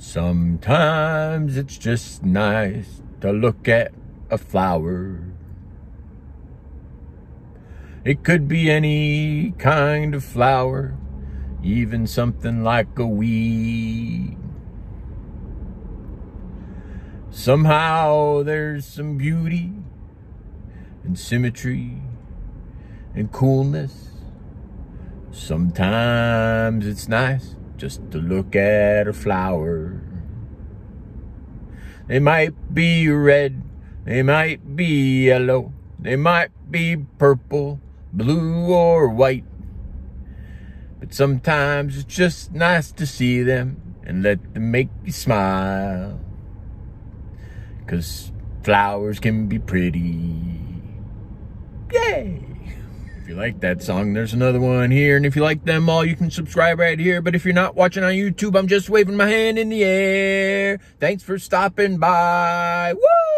Sometimes it's just nice to look at a flower. It could be any kind of flower, even something like a weed. Somehow there's some beauty and symmetry and coolness. Sometimes it's nice just to look at a flower. They might be red, they might be yellow, they might be purple, blue, or white. But sometimes it's just nice to see them and let them make you smile. 'Cause flowers can be pretty. Yay! If you like that song, there's another one here. And if you like them all, you can subscribe right here. But if you're not watching on YouTube, I'm just waving my hand in the air. Thanks for stopping by. Woo!